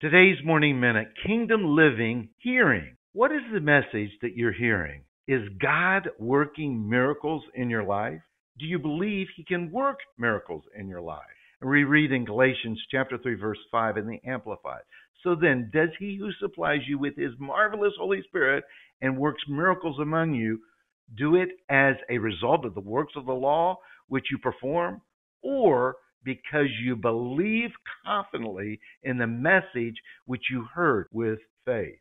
Today's Morning Minute, Kingdom Living, Hearing. What is the message that you're hearing? Is God working miracles in your life? Do you believe He can work miracles in your life? And we read in Galatians chapter 3, verse 5 in the Amplified. So then, does He who supplies you with His marvelous Holy Spirit and works miracles among you, do it as a result of the works of the law which you perform? Or because you believe confidently in the message which you heard with faith.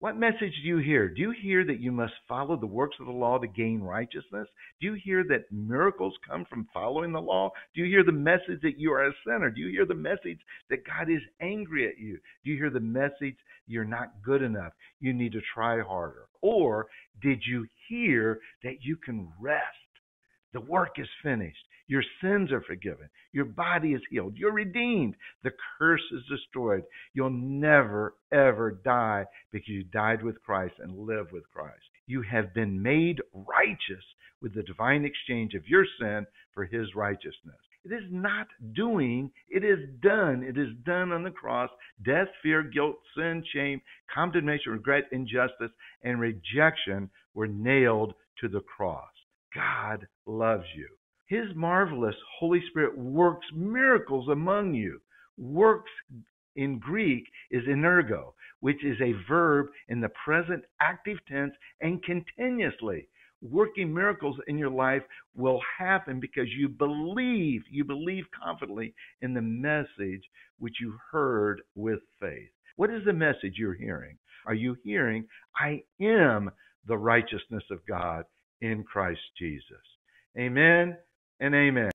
What message do you hear? Do you hear that you must follow the works of the law to gain righteousness? Do you hear that miracles come from following the law? Do you hear the message that you are a sinner? Do you hear the message that God is angry at you? Do you hear the message you're not good enough, you need to try harder? Or did you hear that you can rest? The work is finished. Your sins are forgiven. Your body is healed. You're redeemed. The curse is destroyed. You'll never, ever die because you died with Christ and live with Christ. You have been made righteous with the divine exchange of your sin for His righteousness. It is not doing. It is done. It is done on the cross. Death, fear, guilt, sin, shame, condemnation, regret, injustice, and rejection were nailed to the cross. God loves you. His marvelous Holy Spirit works miracles among you. Works in Greek is energo, which is a verb in the present active tense and continuously. Working miracles in your life will happen because you believe confidently in the message which you heard with faith. What is the message you're hearing? Are you hearing, I am the righteousness of God in Christ Jesus? Amen and amen.